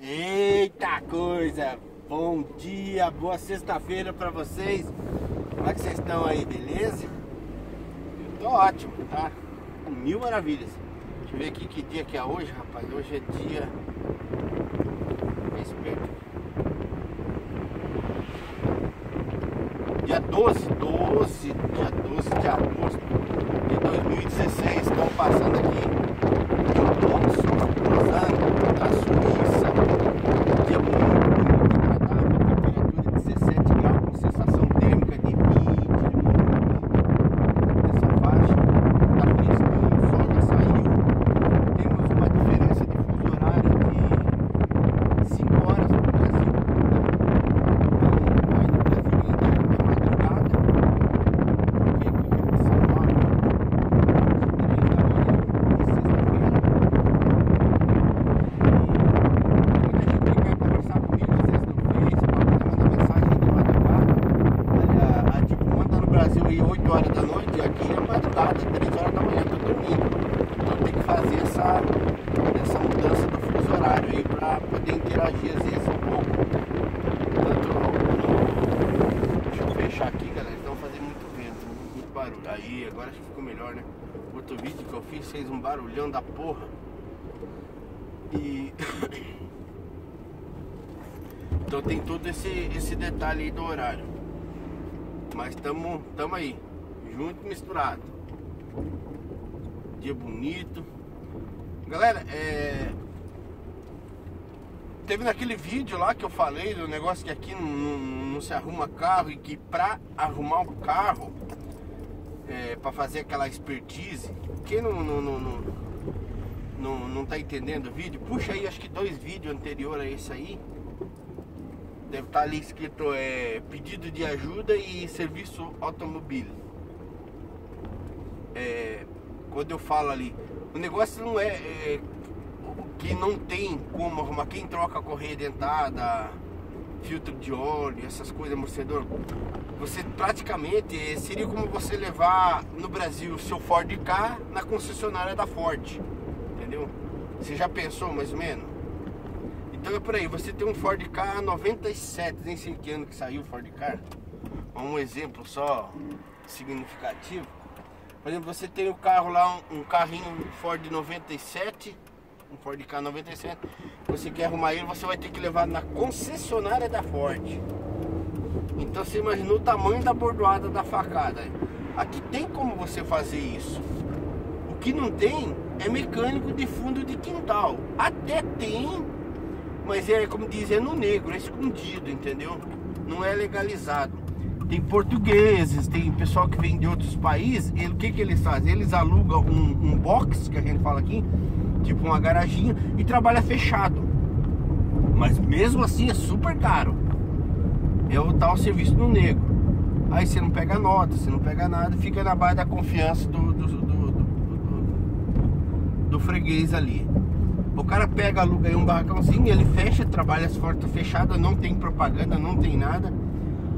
Eita coisa! Bom dia, boa sexta-feira pra vocês. Como é que vocês estão aí, beleza? Eu tô ótimo, tá? Mil maravilhas. Deixa eu ver aqui que dia que é hoje, rapaz. Hoje é dia... Dia 12 de agosto de 2016. Estão passando aqui o anos da Suíça. Dia muito agradável, temperatura de 17 graus, com sensação térmica de 20. Nessa faixa está fresquinho, o sol já saiu. Temos uma diferença de fuso horário de 5 horas no Brasil. Então, aí no Brasil ainda é madrugada, porque aqui são 9 da manhã de sexta-feira. Muita gente que quer conversar comigo, às vezes não fez, manda mensagem de madrugada. Olha, tipo, manda no Brasil aí 8 horas da noite, aqui é madrugada, 3 horas da manhã, tô dormindo. Então tem que fazer essa mudança do fuso horário aí pra poder interagir às vezes um pouco. Portanto, deixa eu fechar aqui, galera, senão fazer muito vento, muito barulho. Aí, agora acho que ficou melhor, né? Outro vídeo que eu fiz fez um barulhão da porra. E... então tem todo esse detalhe aí do horário. Mas tamo aí, junto e misturado. Dia bonito. Galera, teve naquele vídeo lá que eu falei do negócio que aqui não se arruma carro, e que pra arrumar um carro, pra fazer aquela expertise, quem não tá entendendo o vídeo, puxa aí, acho que 2 vídeos anteriores a esse aí. Deve estar ali escrito pedido de ajuda e serviço automobil. Quando eu falo ali, o negócio não é que não tem como arrumar. Quem troca correia dentada, filtro de óleo, essas coisas, amortecedor, você praticamente seria como você levar no Brasil o seu Ford Ka na concessionária da Ford, entendeu? Você já pensou mais ou menos? Então é por aí, você tem um Ford Ka 97, nem sei que ano que saiu o Ford Ka, um exemplo só significativo. Por exemplo, você tem o carro lá, um carrinho Ford 97, um Ford Ka 97, você quer arrumar ele, você vai ter que levar na concessionária da Ford. Então você imaginou o tamanho da bordoada da facada. Aqui tem como você fazer isso. O que não tem é mecânico de fundo de quintal. Até tem, mas é, como dizem, é no negro, é escondido, entendeu? Não é legalizado. Tem portugueses, tem pessoal que vem de outros países. O que eles fazem? Eles alugam um box, que a gente fala aqui, tipo uma garaginha, e trabalha fechado. Mas mesmo assim é super caro. É o tal serviço no negro. Aí você não pega nota, você não pega nada, fica na base da confiança do freguês ali. O cara pega, aluga aí um barracãozinho, ele fecha, trabalha as portas fechadas, não tem propaganda, não tem nada.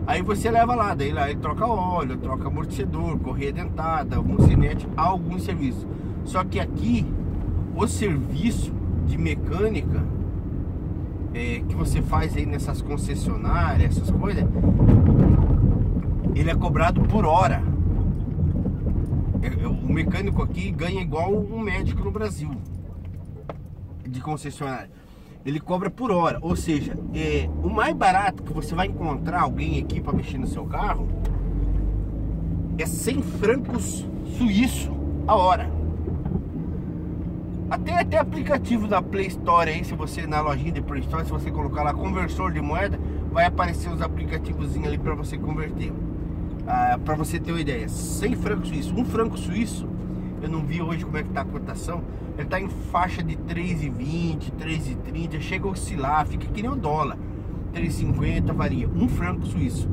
Aí você leva lá, daí lá ele troca óleo, troca amortecedor, correia dentada, mocinete, alguns serviços. Só que aqui, o serviço de mecânica que você faz aí nessas concessionárias, essas coisas, ele é cobrado por hora. O mecânico aqui ganha igual um médico no Brasil, de concessionária. Ele cobra por hora, ou seja, o mais barato que você vai encontrar alguém aqui para mexer no seu carro é 100 francos suíço a hora. Até aplicativo da Play Store aí, se você na lojinha de Play Store, se você colocar lá conversor de moeda, vai aparecer os aplicativozinhos ali para você converter. Para você ter uma ideia, 100 francos suíço, um franco suíço. Eu não vi hoje como é que tá a cotação. Ele tá em faixa de 3,20, 3,30, chega a oscilar, fica que nem o dólar, 3,50, varia, um franco suíço.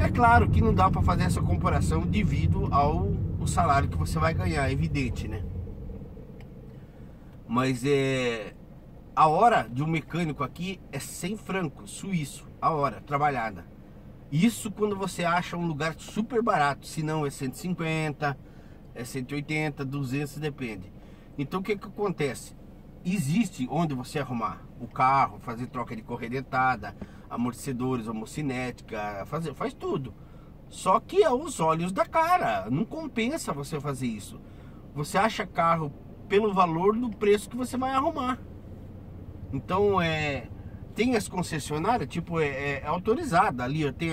É claro que não dá para fazer essa comparação devido ao salário que você vai ganhar, é evidente, né? Mas a hora de um mecânico aqui é 100 francos suíço a hora trabalhada. Isso quando você acha um lugar super barato, se não é 150, é 180, 200, depende. Então o que acontece? Existe onde você arrumar. o carro, fazer troca de correia dentada, amortecedores, homocinética, faz tudo. Só que aos olhos da cara, não compensa você fazer isso. Você acha carro pelo valor do preço que você vai arrumar. Então tem as concessionárias, tipo, é autorizada ali, tem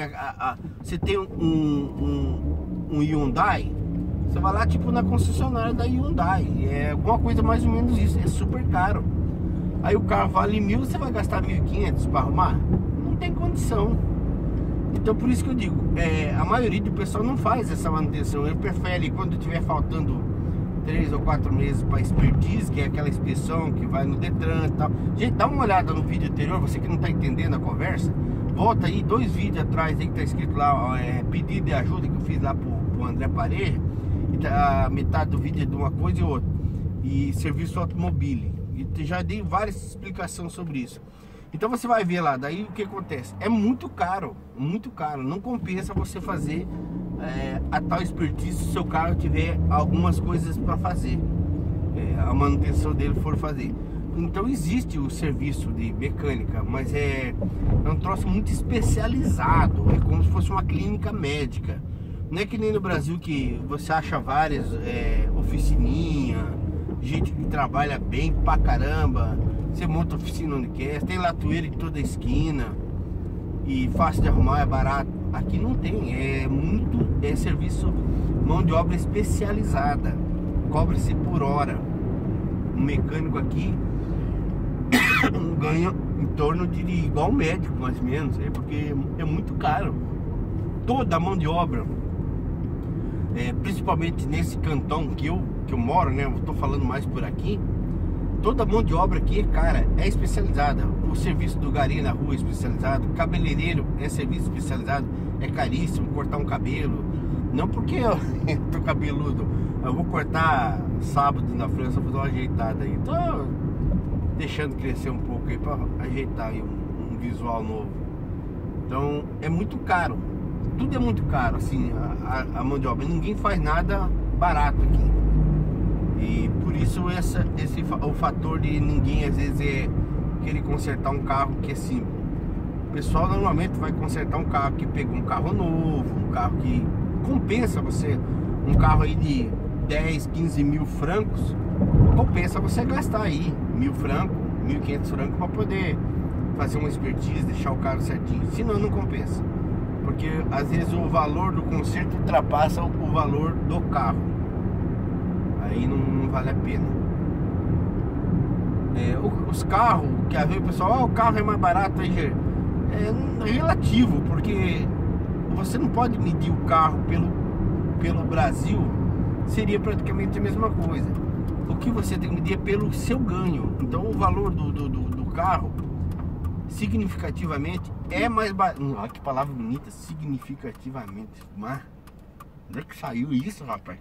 você tem um Hyundai, você vai lá tipo na concessionária da Hyundai, é alguma coisa mais ou menos isso, é super caro. Aí o carro vale 1.000, você vai gastar 1.500 para arrumar? Não tem condição. Então por isso que eu digo, a maioria do pessoal não faz essa manutenção, ele prefere quando tiver faltando 3 ou 4 meses para expertise, que é aquela inspeção que vai no Detran e tal. Gente, dá uma olhada no vídeo anterior, você que não está entendendo a conversa, volta aí 2 vídeos atrás aí que tá escrito lá, pedido de ajuda que eu fiz lá pro André Parede, e tá, metade do vídeo é de uma coisa e outra, e serviço automobile, e já dei várias explicações sobre isso. Então você vai ver lá, daí o que acontece, é muito caro, não compensa você fazer a tal expertise se o seu carro tiver algumas coisas para fazer, a manutenção dele for fazer. Então existe o serviço de mecânica, mas é um troço muito especializado, é como se fosse uma clínica médica. Não é que nem no Brasil que você acha várias oficininhas, gente que trabalha bem pra caramba, você monta oficina onde quer, tem latoeira em toda a esquina e fácil de arrumar, é barato. Aqui não tem, é serviço, mão de obra especializada, cobra-se por hora. Um mecânico aqui ganha em torno de igual médico, mais ou menos, porque é muito caro. Toda a mão de obra, principalmente nesse cantão que eu moro, né? Eu tô falando mais por aqui. Toda mão de obra aqui, cara, é especializada. O serviço do gari na rua é especializado, cabeleireiro é serviço especializado, é caríssimo cortar um cabelo. Não porque eu tô cabeludo, eu vou cortar sábado na França, vou dar uma ajeitada aí. Tô deixando crescer um pouco aí pra ajeitar aí um visual novo. Então é muito caro, tudo é muito caro, assim, a mão de obra. Ninguém faz nada barato aqui. E por isso o fator de ninguém às vezes querer consertar um carro que é simples. O pessoal normalmente vai consertar um carro que pegou um carro novo, um carro que compensa você, um carro aí de 10, 15 mil francos, compensa você gastar aí 1.000 francos, 1.500 francos para poder fazer uma expertise, deixar o carro certinho. Senão não compensa, porque às vezes o valor do conserto ultrapassa o valor do carro. Aí não vale a pena. Os carros, que às vezes o pessoal, o carro é mais barato, é relativo, porque você não pode medir o carro pelo Brasil, seria praticamente a mesma coisa. O que você tem que medir é pelo seu ganho. Então o valor do carro significativamente é mais barato. Olha que palavra bonita, significativamente. Mas onde é que saiu isso, rapaz?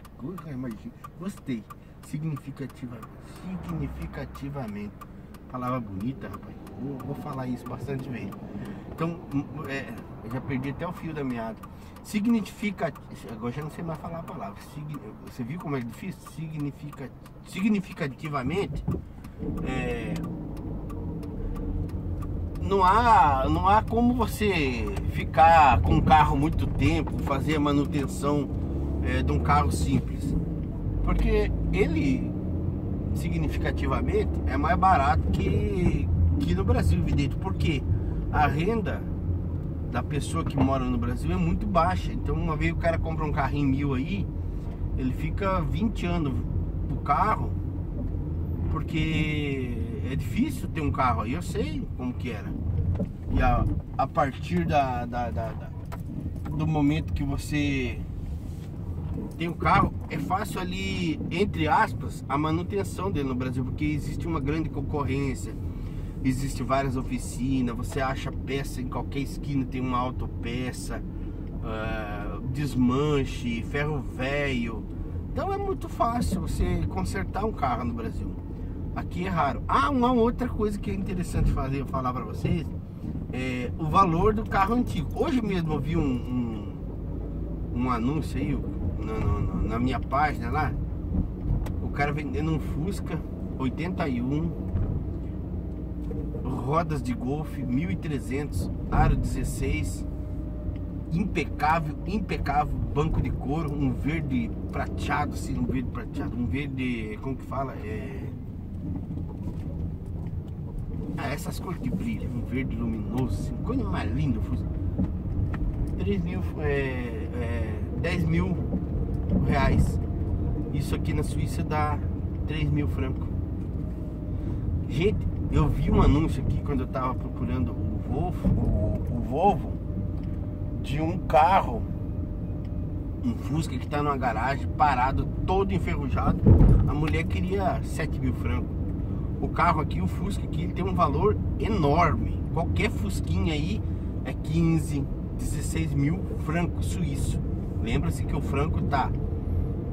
Gostei. Significativamente. Palavra bonita, rapaz. Vou falar isso bastante bem. Então, eu já perdi até o fio da meada. Significativo. Agora já não sei mais falar a palavra. Você viu como é difícil? Significativamente. Não há como você ficar com um carro muito tempo, fazer a manutenção de um carro simples, porque ele significativamente é mais barato que no Brasil, evidente, porque a renda da pessoa que mora no Brasil é muito baixa. Então uma vez o cara compra um carrinho 1.000 aí, ele fica 20 anos pro carro, porque é difícil ter um carro aí, eu sei como que era. E a partir do momento que você tem um carro, é fácil ali, entre aspas, a manutenção dele no Brasil, porque existe uma grande concorrência, existe várias oficinas, você acha peça em qualquer esquina, tem uma autopeça, desmanche, ferro velho. Então é muito fácil você consertar um carro no Brasil. Aqui é raro. Uma outra coisa que é interessante falar para vocês é o valor do carro antigo. Hoje mesmo eu vi um anúncio aí na minha página lá, o cara vendendo um Fusca 81 rodas de golfe 1300, aro 16, impecável, impecável, banco de couro, um verde prateado, assim, um verde prateado, um verde, como que fala? Essas cores que brilham, um verde luminoso, assim, coisa mais linda. 10 mil reais, isso aqui na Suíça dá 3 mil francos. Gente, eu vi um anúncio aqui quando eu tava procurando o Volvo, de um carro, um Fusca que tá numa garagem, parado, todo enferrujado. A mulher queria 7 mil francos. O carro aqui, o Fusca aqui, ele tem um valor enorme. Qualquer Fusquinha aí é 15, 16 mil francos suíço. Lembra-se que o franco tá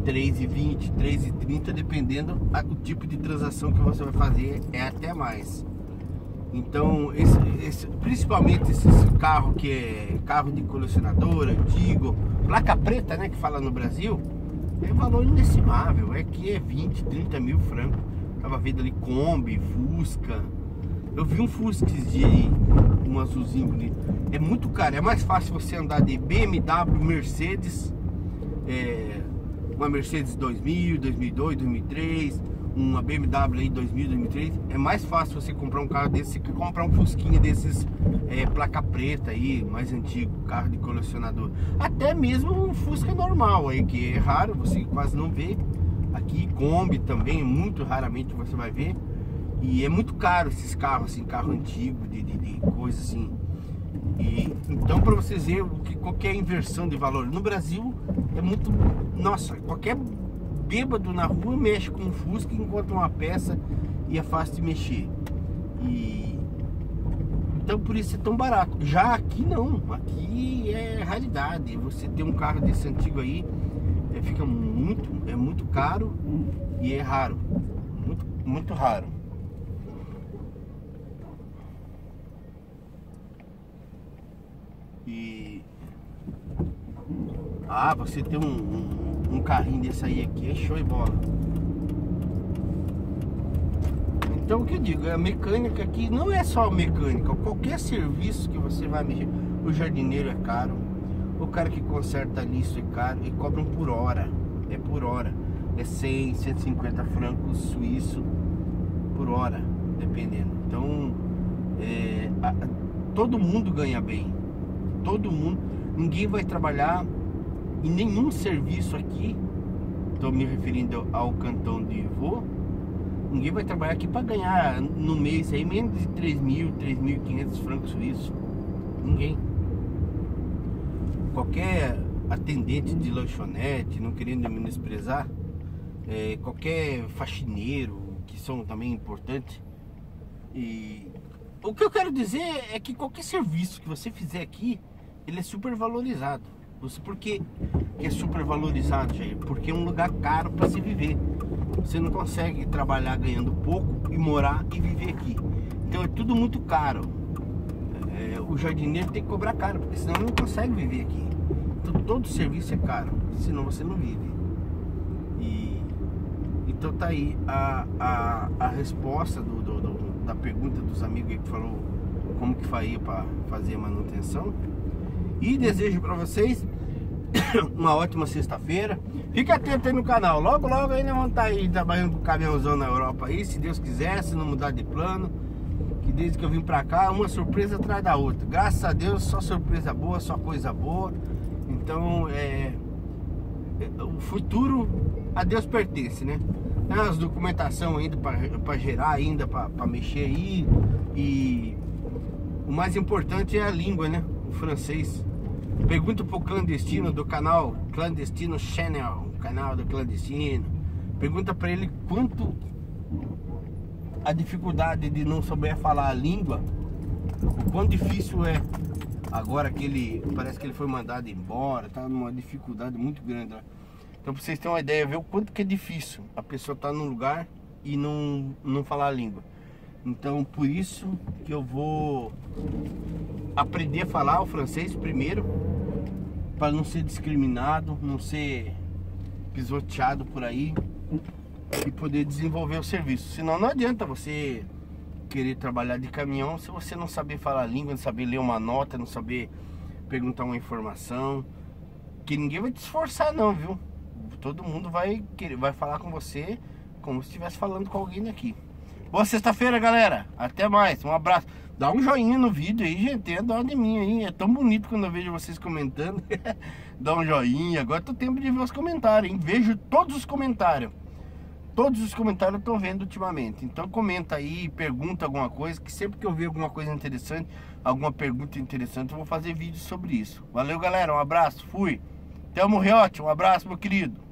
3,20, 3,30, dependendo do tipo de transação que você vai fazer, é até mais. Então, principalmente esse carro que é carro de colecionador, antigo, placa preta, né, que fala no Brasil, é valor indecimável, é que é 20, 30 mil francos. Tava vendo ali Kombi, Fusca. Eu vi um Fusca esses dias aí, um azulzinho bonito. É muito caro, é mais fácil você andar de BMW, Mercedes, uma Mercedes 2000, 2002, 2003, uma BMW aí 2000, 2003. É mais fácil você comprar um carro desse que comprar um Fusquinha desses, placa preta aí, mais antigo, carro de colecionador. Até mesmo um Fusca normal aí, que é raro, você quase não vê. Aqui Kombi também, muito raramente você vai ver. E é muito caro esses carros assim, carro antigo, de coisa assim. E então, para vocês verem que qualquer inversão de valor no Brasil é muito. Nossa, qualquer bêbado na rua mexe com um Fusca, encontra uma peça e é fácil de mexer. E então, por isso é tão barato. Já aqui não, aqui é raridade. Você ter um carro desse antigo aí fica muito caro e é raro, muito raro. E você tem um carrinho desse aí aqui é show de bola. Então, o que eu digo, a mecânica aqui não é só mecânica, qualquer serviço que você vai mexer, o jardineiro é caro, o cara que conserta lixo é caro, e cobram por hora, é 100, 150 francos suíço por hora, dependendo. Então todo mundo ganha bem, todo mundo, ninguém vai trabalhar em nenhum serviço aqui. Estou me referindo ao cantão de Vaud. Ninguém vai trabalhar aqui para ganhar no mês aí menos de 3.000, 3.500 francos suíços. Ninguém. Qualquer atendente de lanchonete, não querendo menosprezar, qualquer faxineiro, que são também importantes. E o que eu quero dizer é que qualquer serviço que você fizer aqui, ele é super valorizado. Por que é super valorizado, Jair? Porque é um lugar caro para se viver. Você não consegue trabalhar ganhando pouco e morar e viver aqui. Então é tudo muito caro. O jardineiro tem que cobrar caro, porque senão ele não consegue viver aqui. Então todo serviço é caro, senão você não vive. Então tá aí a resposta da pergunta dos amigos aí que falou como que faria para fazer a manutenção. E desejo para vocês uma ótima sexta-feira. Fica atento aí no canal. Logo, logo aí nós vamos estar aí trabalhando com o caminhãozão na Europa aí, se Deus quiser, se não mudar de plano. Que desde que eu vim para cá, uma surpresa atrás da outra. Graças a Deus, só surpresa boa, só coisa boa. Então, o futuro a Deus pertence, né? As documentação ainda para gerar, ainda para mexer aí. E o mais importante é a língua, né? O francês. Pergunta pro clandestino do canal Clandestino Channel, o canal do clandestino. Pergunta para ele quanto a dificuldade de não souber falar a língua, o quão difícil é. Agora que ele parece que ele foi mandado embora, tá numa dificuldade muito grande, né? Então, pra vocês terem uma ideia, ver o quanto que é difícil a pessoa tá num lugar e não falar a língua. Então, por isso que eu vou aprender a falar o francês primeiro, para não ser discriminado, não ser pisoteado por aí e poder desenvolver o serviço. Senão não adianta você querer trabalhar de caminhão se você não saber falar a língua, não saber ler uma nota, não saber perguntar uma informação. Que ninguém vai te esforçar não, viu? Todo mundo vai querer, vai falar com você como se estivesse falando com alguém aqui. Boa sexta-feira, galera. Até mais. Um abraço. Dá um joinha no vídeo aí, gente. Tem dó de mim aí. É tão bonito quando eu vejo vocês comentando. Dá um joinha. Agora tô tempo de ver os comentários, hein? Vejo todos os comentários. Todos os comentários eu tô vendo ultimamente. Então comenta aí, pergunta alguma coisa, que sempre que eu ver alguma coisa interessante, alguma pergunta interessante, eu vou fazer vídeo sobre isso. Valeu, galera. Um abraço. Fui. Tamo reote. Um abraço, meu querido.